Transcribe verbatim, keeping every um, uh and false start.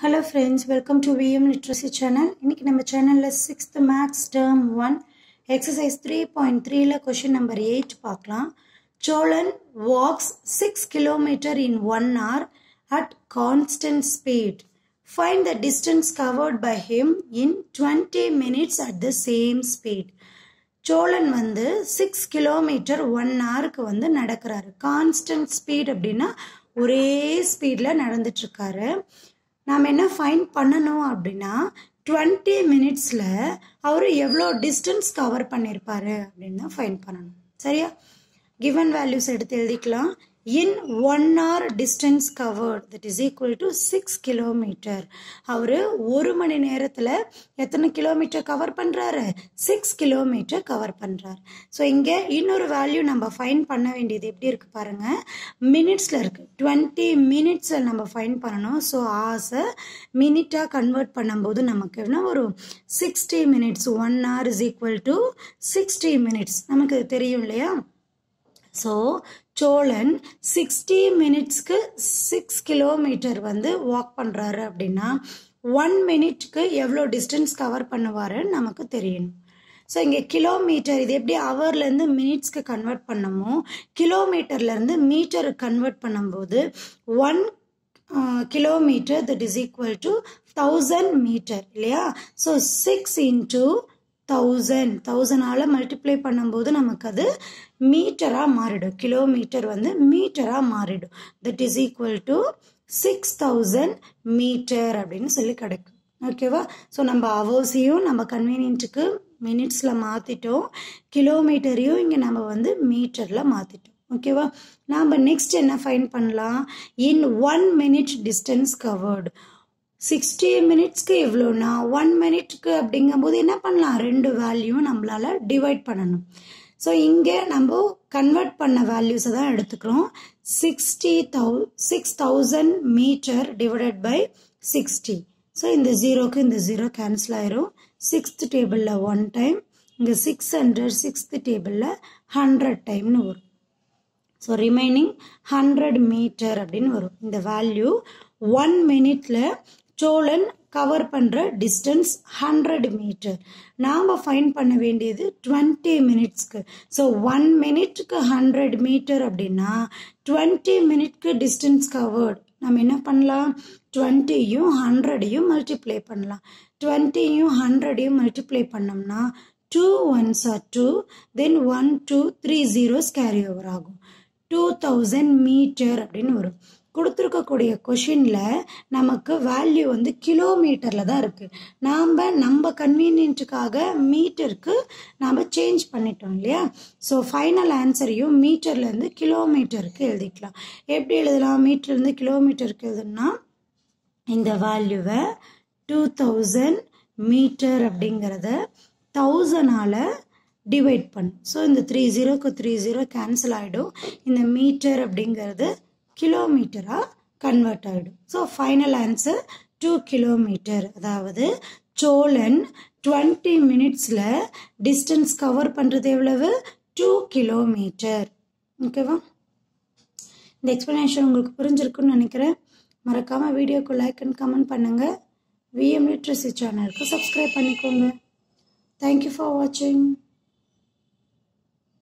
Hello friends, welcome to V M Literacy channel. இன்னைக்கு நம்ம சேனல்ல sixth maths term one exercise three point three ல question number eight பார்க்கலாம். Cholan walks six kilometers in one hour at constant speed. Find the distance covered by him in twenty minutes at the same speed. Cholan வந்து six kilometers one hour க்கு வந்து நடக்கறாரு. Constant speed அப்படினா ஒரே ஸ்பீட்ல நடந்துட்டு இருக்காரு. நாம் என்ன ஃபைண்ட் பண்ணணும் அப்படினா twenty மினிட்ஸ்ல அவர் எவ்வளோ டிஸ்டன்ஸ் கவர் பண்ணிருப்பாரு அப்படினா ஃபைண்ட் பண்ணணும். சரியா? given values எடுத்து எழுதிக்கலாம். in one hour distance covered that is equal to six kilometers. அவர் ஒரு மணி நேரத்துல எத்தனை கிலோமீட்டர் கவர் பண்றாரு? six kilometers கவர் பண்றார். சோ இங்க இன்னொரு வேல்யூ நம்ம ஃபைண்ட் பண்ண வேண்டியது எப்படி இருக்கு பாருங்க. மினிட்ஸ்ல இருக்கு. twenty மினிட்ஸ் நம்ம ஃபைண்ட் பண்ணனும். சோ ஆஸ் மினிட்டா கன்வர்ட் பண்ணும்போது நமக்கு என்ன வரும்? sixty minutes one hour is equal to sixty minutes. நமக்கு தெரியும் இல்லையா? சோ சோழன் sixty மினிட்ஸ்க்கு six கிலோமீட்டர் வந்து வாக் பண்றாரு அப்படினா one மினிட்க்கு எவ்வளோ டிஸ்டன்ஸ் கவர் பண்ணுவாரு நமக்கு தெரியும். ஸோ இங்கே கிலோமீட்டர் இது எப்படி ஹவர்லேருந்து மினிட்ஸ்க்கு கன்வெர்ட் பண்ணமோ கிலோமீட்டர்லேருந்து மீட்டருக்கு கன்வெர்ட் பண்ணும்போது one kilometre that is equal to thousand metre இல்லையா? ஸோ சிக்ஸ் இன்டூ தௌசண்ட் தௌசண்டால் மல்டிப்ளை பண்ணும்போது நமக்கு அது மீட்டராக மாறிடும். கிலோமீட்டர் வந்து மீட்டராக மாறிடும். That is equal to six thousand metre அப்படின்னு சொல்லி கிடைக்கும். ஓகேவா? ஸோ நம்ம அவர்ஸையும் நம்ம கன்வீனியன்ட்டுக்கு மினிட்ஸில் மாற்றிட்டோம். கிலோமீட்டரையும் இங்கே நம்ம வந்து மீட்டரில் மாற்றிட்டோம். ஓகேவா? நாம் நெக்ஸ்ட் என்ன ஃபைண்ட் பண்ணலாம்? In one minute distance covered. Sixty மினிட்ஸ்க்கு எவ்வளோனா ஒன் மினிட்க்கு அப்படிங்கும்போது என்ன பண்ணலாம்? ரெண்டு வேல்யூ நம்மளால் டிவைட் பண்ணணும். ஸோ இங்கே நம்ம கன்வெர்ட் பண்ண வேல்யூஸை தான் எடுத்துக்கிறோம். சிக்ஸ்டி தௌ six thousand metre divided by sixty. So இந்த ஜீரோக்கு இந்த ஜீரோ கேன்சல் ஆயிரும். சிக்ஸ்த் டேபிளில் ஒன் டைம், இங்கே சிக்ஸ் ஹண்ட்ரட் சிக்ஸ்த் டேபிளில் ஹண்ட்ரட் டைம்னு வரும். ஸோ ரிமைனிங் ஹண்ட்ரட் மீட்டர் அப்படின்னு வரும். இந்த வேல்யூ ஒன் மினிட்ல சோழன் கவர் பண்ணுற டிஸ்டன்ஸ் ஹண்ட்ரட் மீட்டர். நாம் ஃபைண்ட் பண்ண வேண்டியது டுவெண்ட்டி மினிட்ஸ்க்கு. ஸோ ஒன் மினிட்க்கு ஹண்ட்ரட் மீட்டர் அப்படின்னா டுவெண்ட்டி மினிட்க்கு டிஸ்டன்ஸ் கவர்டு. நம்ம என்ன பண்ணலாம்? டுவெண்ட்டியும் ஹண்ட்ரடையும் மல்டிப்ளை பண்ணலாம். டுவெண்ட்டியும் ஹண்ட்ரடையும் மல்டிப்ளை பண்ணோம்னா two ones are two, then one two three zeros carry over ஆகும். டூ தௌசண்ட் மீட்டர் அப்படின்னு வரும். கொடுத்துருக்கக்கூடிய கொஷினில் நமக்கு வேல்யூ வந்து கிலோமீட்டரில் தான் இருக்குது. நாம் நம்ம கன்வீனியன்ட்டுக்காக மீட்டருக்கு நாம் சேஞ்ச் பண்ணிட்டோம் இல்லையா? ஸோ ஃபைனல் ஆன்சரையும் மீட்டர்லேருந்து கிலோமீட்டருக்கு எழுதிக்கலாம். எப்படி எழுதலாம்? மீட்டர்லேருந்து கிலோமீட்டருக்கு எழுதுனா இந்த வேல்யூவை டூ தௌசண்ட் மீட்டர் அப்படிங்கிறத தௌசண்டால் டிவைட் பண்ணும். ஸோ இந்த த்ரீ ஜீரோக்கு த்ரீ ஜீரோ கேன்சல் ஆகிடும். இந்த மீட்டர் அப்படிங்கிறது கிலோமீட்டராக கன்வெர்ட் ஆகிடும். So final answer two kilometre. அதாவது சோழன் டுவெண்ட்டி மினிட்ஸில் டிஸ்டன்ஸ் கவர் பண்ணுறது எவ்வளவு? Two kilometre. ஓகேவா? இந்த எக்ஸ்ப்ளனேஷன் உங்களுக்கு புரிஞ்சிருக்குன்னு நினைக்கிறேன். மறக்காமல் வீடியோக்கு லைக் அண்ட் கமெண்ட் பண்ணுங்கள். விஎம் லிட்ரஸி சேனலுக்கு சப்ஸ்கிரைப் பண்ணிக்கோங்க. தேங்க்யூ ஃபார் வாட்சிங்.